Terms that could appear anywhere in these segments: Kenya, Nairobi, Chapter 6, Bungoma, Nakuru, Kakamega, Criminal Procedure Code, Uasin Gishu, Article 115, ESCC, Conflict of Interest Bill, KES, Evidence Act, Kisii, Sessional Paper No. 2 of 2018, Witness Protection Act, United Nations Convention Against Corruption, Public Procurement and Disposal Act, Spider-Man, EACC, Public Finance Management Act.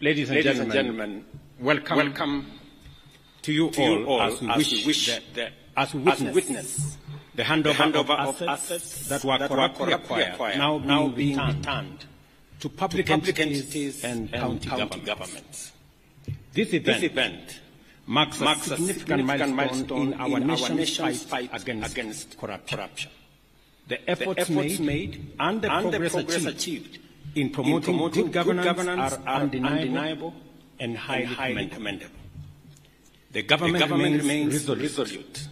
Ladies and gentlemen, welcome to you all as we witness the handover of assets that were corruptly acquired, now being returned to public entities and county governments. This event marks a significant milestone in our nation's fight against corruption. The efforts made and the progress achieved in promoting good governance are undeniable and highly commendable. The government remains resolute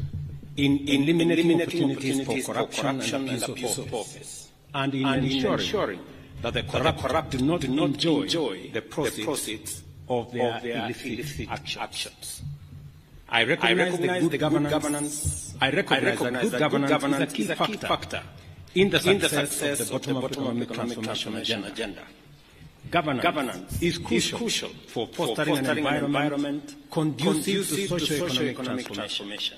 in eliminating opportunities for corruption and abuse of office, and in ensuring that the corrupt do not enjoy the profits of their illicit actions. I recognize the good governance. I recognize that good governance is a key factor in the success of the bottom-up transformation agenda. Governance is crucial for fostering an environment conducive to socio-economic transformation.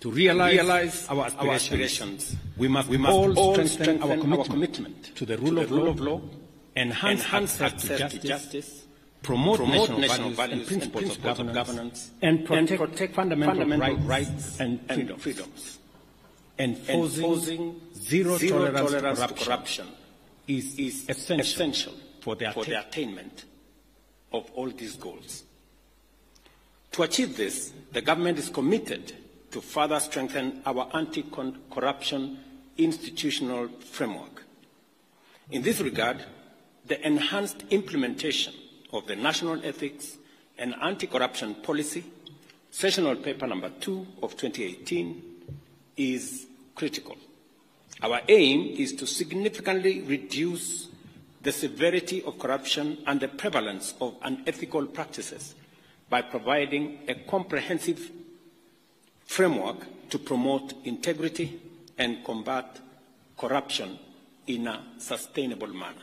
To realize our aspirations, we must all strengthen our commitment to the rule of law, enhance access to justice, promote national values and principles of governance, and protect fundamental rights and freedoms. Enforcing zero tolerance to corruption is essential for the attainment of all these goals. To achieve this, the government is committed to further strengthen our anti-corruption institutional framework. In this regard, the enhanced implementation of the National Ethics and Anti-Corruption Policy, Sessional Paper No. 2 of 2018, is critical. Our aim is to significantly reduce the severity of corruption and the prevalence of unethical practices by providing a comprehensive framework to promote integrity and combat corruption in a sustainable manner.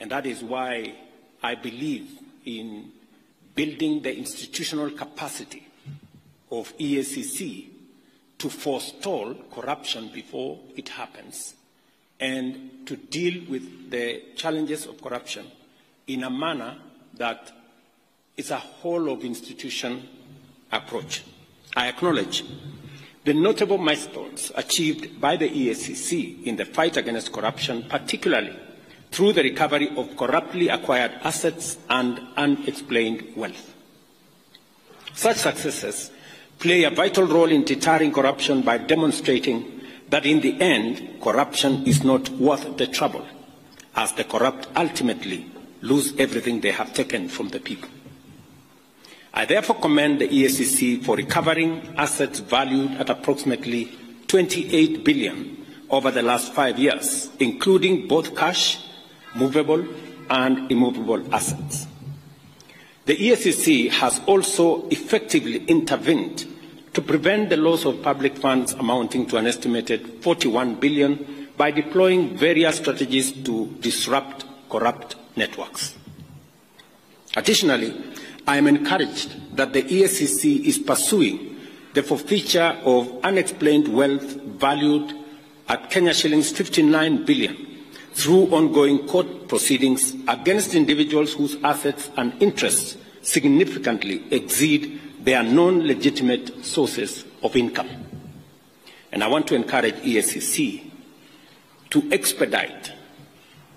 And that is why I believe in building the institutional capacity of EACC to forestall corruption before it happens, and to deal with the challenges of corruption in a manner that is a whole-of-institution approach. I acknowledge the notable milestones achieved by the ESCC in the fight against corruption, particularly through the recovery of corruptly acquired assets and unexplained wealth. Such successes play a vital role in deterring corruption by demonstrating that in the end, corruption is not worth the trouble, as the corrupt ultimately lose everything they have taken from the people. I therefore commend the EACC for recovering assets valued at approximately 28 billion over the last 5 years, including both cash, movable, and immovable assets. The ESCC has also effectively intervened to prevent the loss of public funds amounting to an estimated 41 billion by deploying various strategies to disrupt corrupt networks. Additionally, I am encouraged that the ESCC is pursuing the forfeiture of unexplained wealth valued at KES 59 billion. Through ongoing court proceedings against individuals whose assets and interests significantly exceed their non-legitimate sources of income. And I want to encourage EACC to expedite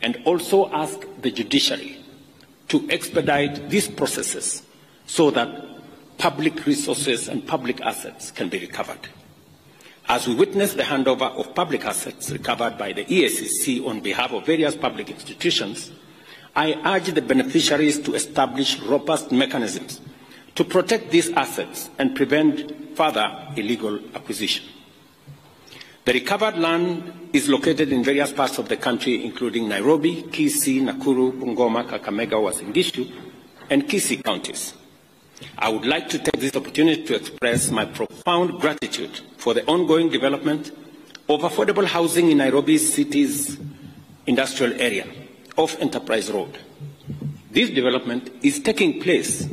and also ask the judiciary to expedite these processes so that public resources and public assets can be recovered. As we witness the handover of public assets recovered by the EACC on behalf of various public institutions, I urge the beneficiaries to establish robust mechanisms to protect these assets and prevent further illegal acquisition. The recovered land is located in various parts of the country, including Nairobi, Kisii, Nakuru, Bungoma, Kakamega, Uasin Gishu, and Kisii counties. I would like to take this opportunity to express my profound gratitude for the ongoing development of affordable housing in Nairobi's city's industrial area off Enterprise Road. This development is taking place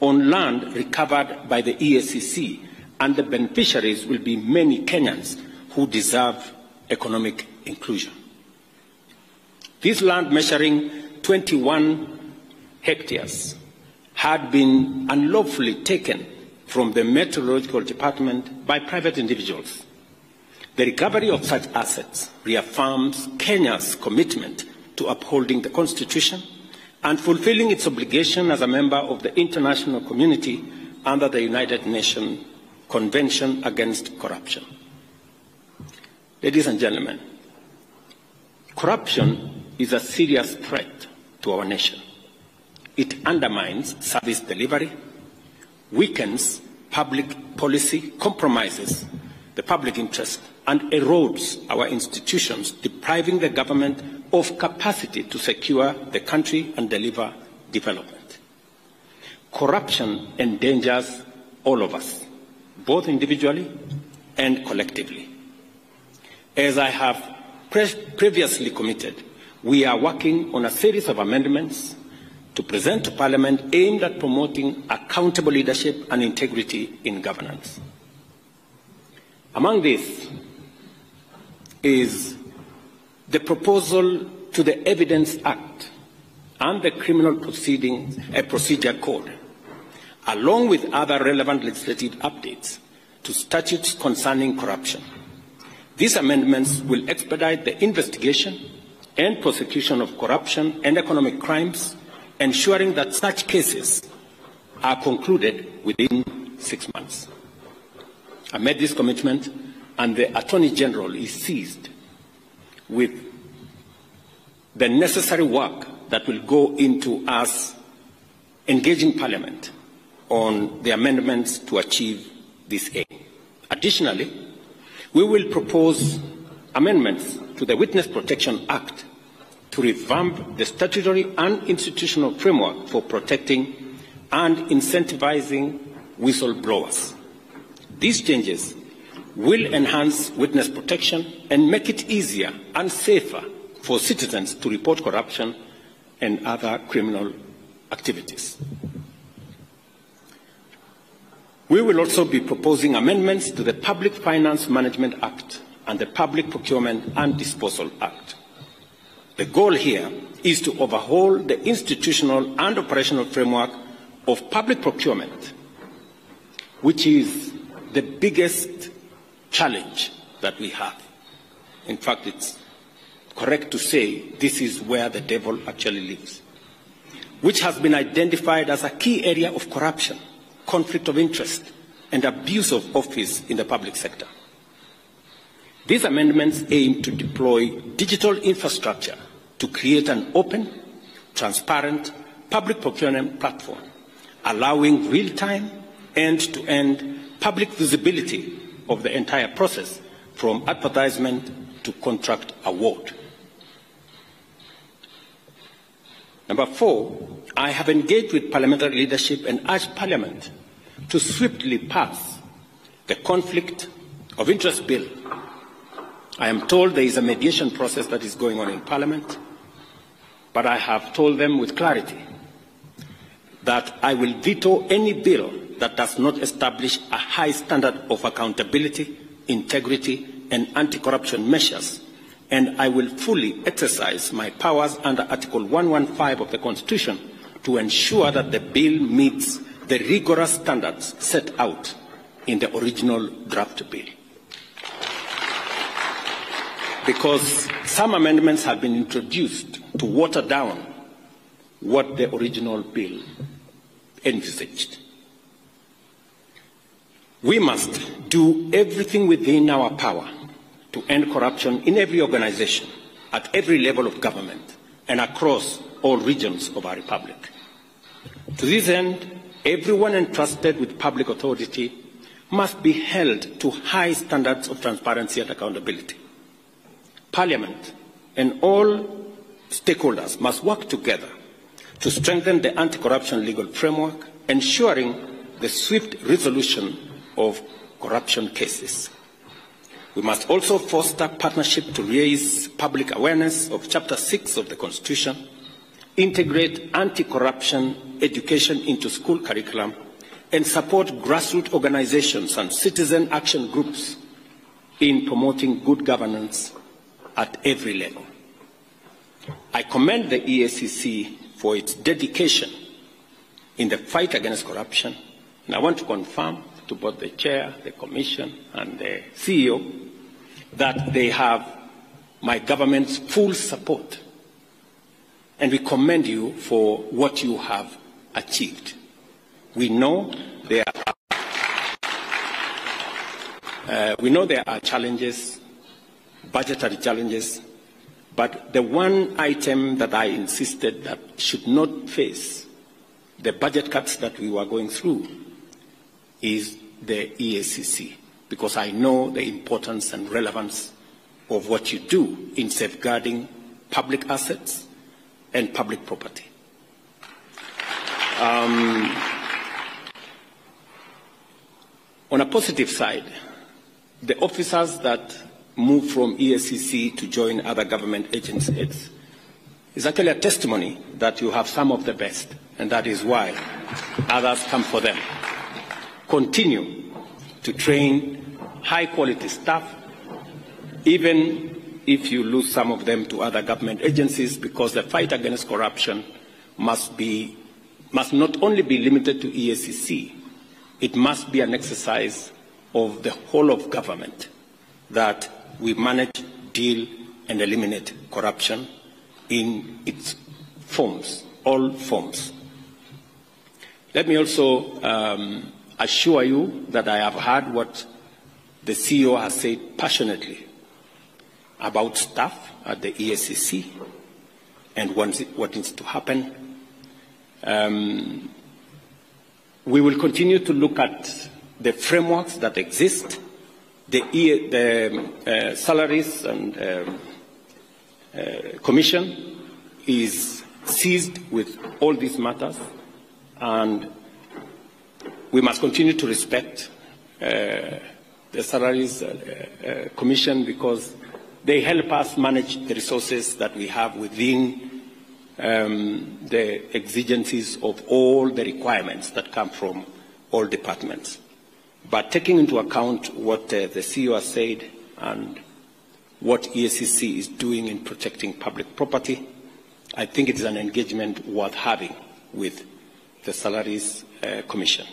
on land recovered by the EACC, and the beneficiaries will be many Kenyans who deserve economic inclusion. This land, measuring 21 hectares had been unlawfully taken from the Meteorological Department by private individuals. The recovery of such assets reaffirms Kenya's commitment to upholding the Constitution and fulfilling its obligation as a member of the international community under the United Nations Convention Against Corruption. Ladies and gentlemen, corruption is a serious threat to our nation. It undermines service delivery, weakens public policy, compromises the public interest, and erodes our institutions, depriving the government of capacity to secure the country and deliver development. Corruption endangers all of us, both individually and collectively. As I have previously committed, we are working on a series of amendments to present to Parliament aimed at promoting accountable leadership and integrity in governance. Among these is the proposal to the Evidence Act and the Criminal Procedure Code, along with other relevant legislative updates to statutes concerning corruption. These amendments will expedite the investigation and prosecution of corruption and economic crimes, ensuring that such cases are concluded within 6 months. I made this commitment, and the Attorney General is seized with the necessary work that will go into us engaging Parliament on the amendments to achieve this aim. Additionally, we will propose amendments to the Witness Protection Act to revamp the statutory and institutional framework for protecting and incentivizing whistleblowers. These changes will enhance witness protection and make it easier and safer for citizens to report corruption and other criminal activities. We will also be proposing amendments to the Public Finance Management Act and the Public Procurement and Disposal Act. The goal here is to overhaul the institutional and operational framework of public procurement, which is the biggest challenge that we have. In fact, it's correct to say this is where the devil actually lives, which has been identified as a key area of corruption, conflict of interest, and abuse of office in the public sector. These amendments aim to deploy digital infrastructure to create an open, transparent public procurement platform, allowing real-time, end-to-end public visibility of the entire process from advertisement to contract award. Number four, I have engaged with parliamentary leadership and urged Parliament to swiftly pass the Conflict of Interest Bill. I am told there is a mediation process that is going on in Parliament, but I have told them with clarity that I will veto any bill that does not establish a high standard of accountability, integrity, and anti-corruption measures, and I will fully exercise my powers under Article 115 of the Constitution to ensure that the bill meets the rigorous standards set out in the original draft bill. Because some amendments have been introduced to water down what the original bill envisaged. We must do everything within our power to end corruption in every organization, at every level of government, and across all regions of our republic. To this end, everyone entrusted with public authority must be held to high standards of transparency and accountability. Parliament and all stakeholders must work together to strengthen the anti-corruption legal framework, ensuring the swift resolution of corruption cases. We must also foster partnership to raise public awareness of Chapter 6 of the Constitution, integrate anti-corruption education into school curriculum, and support grassroots organizations and citizen action groups in promoting good governance at every level. I commend the EACC for its dedication in the fight against corruption. And I want to confirm to both the chair, the commission, and the CEO that they have my government's full support. And we commend you for what you have achieved. We know there are, challenges, budgetary challenges, but the one item that I insisted that should not face the budget cuts that we were going through is the EACC, because I know the importance and relevance of what you do in safeguarding public assets and public property. On a positive side, the officers that move from ESCC to join other government agencies is actually a testimony that you have some of the best, and that is why others come for them. Continue to train high-quality staff, even if you lose some of them to other government agencies, because the fight against corruption must not only be limited to ESCC, it must be an exercise of the whole of government that we manage, deal, and eliminate corruption in its forms, all forms. Let me also assure you that I have heard what the CEO has said passionately about staff at the ESCC and what needs to happen. We will continue to look at the frameworks that exist, the Salaries and Commission is seized with all these matters, and we must continue to respect the Salaries Commission because they help us manage the resources that we have within the exigencies of all the requirements that come from all departments. But taking into account what the CEO has said and what EACC is doing in protecting public property, I think it is an engagement worth having with the Salaries Commission.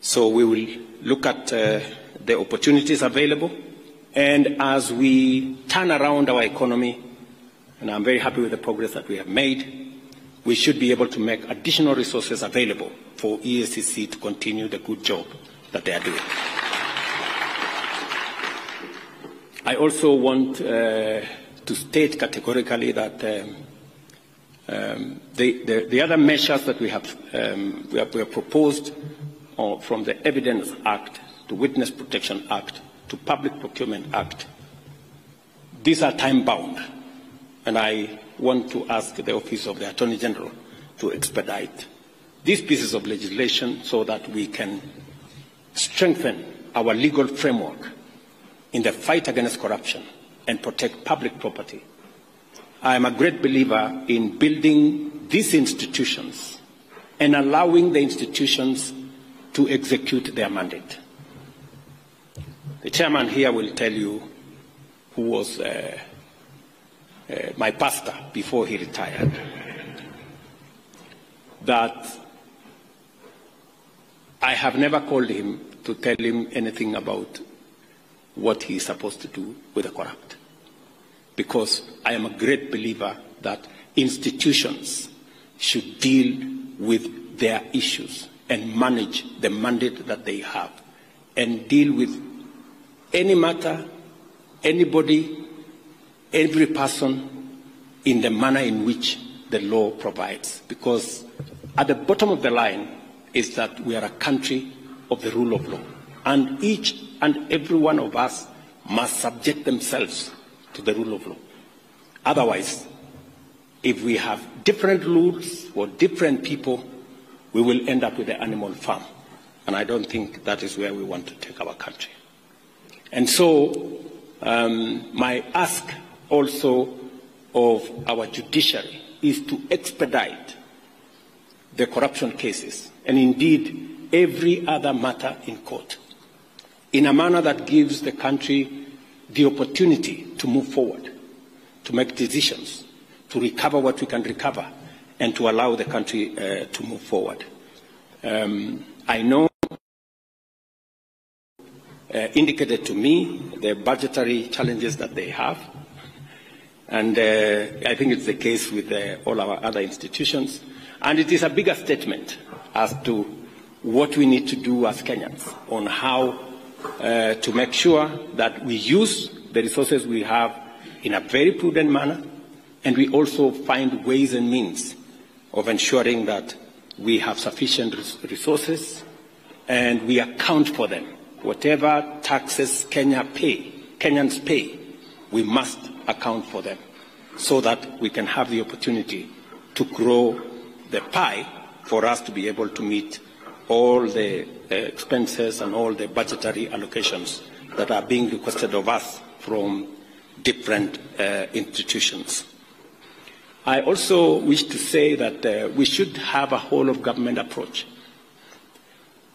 So we will look at the opportunities available, and as we turn around our economy, and I'm very happy with the progress that we have made, we should be able to make additional resources available for EACC to continue the good job that they are doing. I also want to state categorically that the other measures that we have proposed from the Evidence Act to Witness Protection Act to Public Procurement Act, these are time-bound, and I want to ask the Office of the Attorney General to expedite these pieces of legislation so that we can strengthen our legal framework in the fight against corruption and protect public property. I am a great believer in building these institutions and allowing the institutions to execute their mandate. The chairman here will tell you who was my pastor before he retired, that I have never called him to tell him anything about what he is supposed to do with the corrupt, because I am a great believer that institutions should deal with their issues and manage the mandate that they have and deal with any matter, anybody, every person in the manner in which the law provides, because at the bottom of the line is that we are a country of the rule of law, and each and every one of us must subject themselves to the rule of law. Otherwise, if we have different rules for different people, we will end up with an animal farm, and I don't think that is where we want to take our country. And so my ask also of our judiciary is to expedite the corruption cases, and indeed every other matter in court, in a manner that gives the country the opportunity to move forward, to make decisions, to recover what we can recover, and to allow the country to move forward. I know indicated to me the budgetary challenges that they have, and I think it's the case with all our other institutions, and it is a bigger statement as to what we need to do as Kenyans on how to make sure that we use the resources we have in a very prudent manner, and we also find ways and means of ensuring that we have sufficient resources and we account for them. Whatever taxes Kenyans pay, we must account for them so that we can have the opportunity to grow the pie for us to be able to meet all the expenses and all the budgetary allocations that are being requested of us from different institutions. I also wish to say that we should have a whole of government approach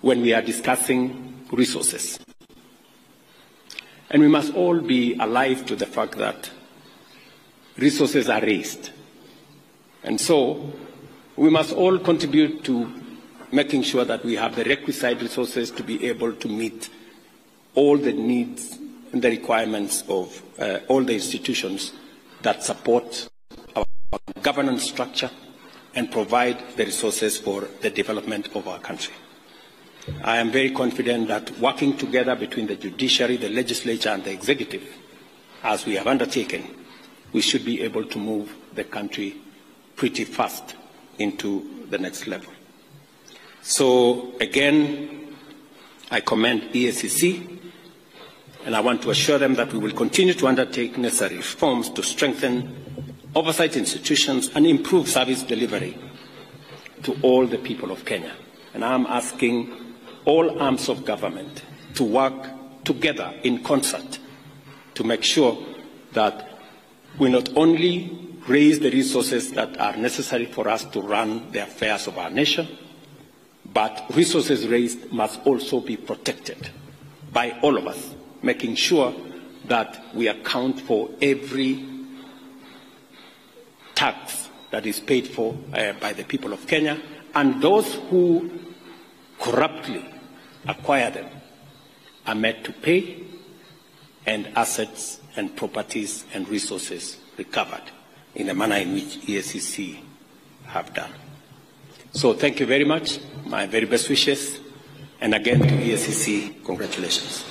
when we are discussing resources. And we must all be alive to the fact that resources are raised. And so we must all contribute to making sure that we have the requisite resources to be able to meet all the needs and the requirements of all the institutions that support our governance structure and provide the resources for the development of our country. I am very confident that working together between the judiciary, the legislature, and the executive, as we have undertaken, we should be able to move the country pretty fast into the next level. So again, I commend EACC, and I want to assure them that we will continue to undertake necessary reforms to strengthen oversight institutions and improve service delivery to all the people of Kenya. And I'm asking all arms of government to work together in concert to make sure that we not only raise the resources that are necessary for us to run the affairs of our nation, but resources raised must also be protected by all of us, making sure that we account for every tax that is paid for by the people of Kenya, and those who corruptly acquire them are made to pay, and assets and properties and resources recovered in the manner in which ESCC have done. So thank you very much, my very best wishes, and again to ESCC, congratulations.